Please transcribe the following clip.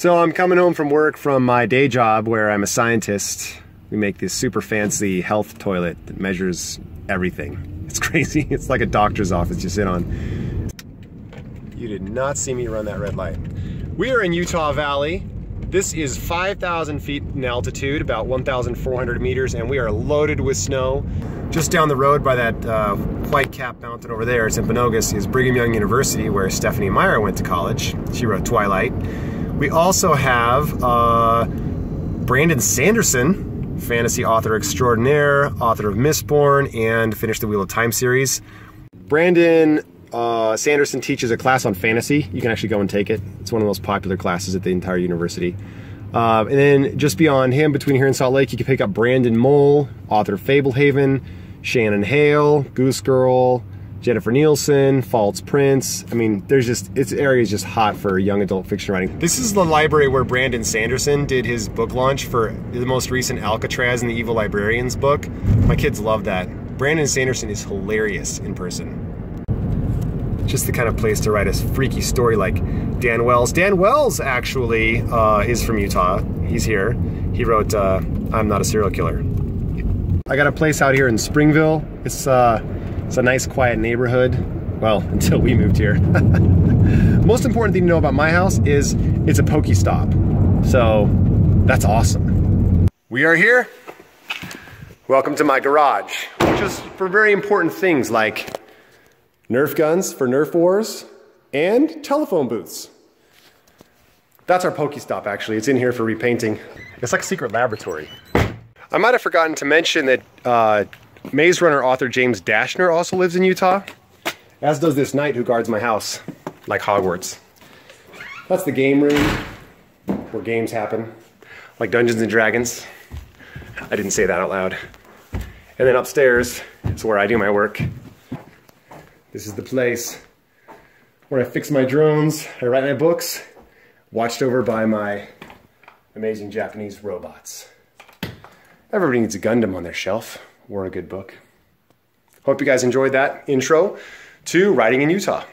So I'm coming home from work from my day job where I'm a scientist. We make this super fancy health toilet that measures everything. It's crazy. It's like a doctor's office you sit on. You did not see me run that red light. We are in Utah Valley. This is 5,000 feet in altitude, about 1,400 meters, and we are loaded with snow. Just down the road by that white cap mountain over there, it's in Timpanogos, is Brigham Young University, where Stephanie Meyer went to college. She wrote Twilight. We also have Brandon Sanderson, fantasy author extraordinaire, author of Mistborn, and finished the Wheel of Time series. Brandon Sanderson teaches a class on fantasy. You can actually go and take it. It's one of the most popular classes at the entire university. And then just beyond him, between here and Salt Lake, you can pick up Brandon Mull, author of Fablehaven, Shannon Hale, Goose Girl, Jennifer Nielsen, False Prince. I mean, there's just, its area is just hot for young adult fiction writing. This is the library where Brandon Sanderson did his book launch for the most recent Alcatraz and the Evil Librarians book. My kids love that. Brandon Sanderson is hilarious in person. Just the kind of place to write a freaky story like Dan Wells. Dan Wells actually is from Utah. He's here. He wrote I'm Not a Serial Killer. I got a place out here in Springville. It's a nice quiet neighborhood. Well, until we moved here. Most important thing to know about my house is it's a Pokestop. So that's awesome. We are here. Welcome to my garage, which is for very important things like Nerf guns for Nerf wars, and telephone booths. That's our Pokestop, actually. It's in here for repainting. It's like a secret laboratory. I might have forgotten to mention that Maze Runner author James Dashner also lives in Utah, as does this knight who guards my house, like Hogwarts. That's the game room, where games happen, like Dungeons and Dragons. I didn't say that out loud. And then upstairs is where I do my work. This is the place where I fix my drones, I write my books, watched over by my amazing Japanese robots. Everybody needs a Gundam on their shelf, or a good book. Hope you guys enjoyed that intro to writing in Utah.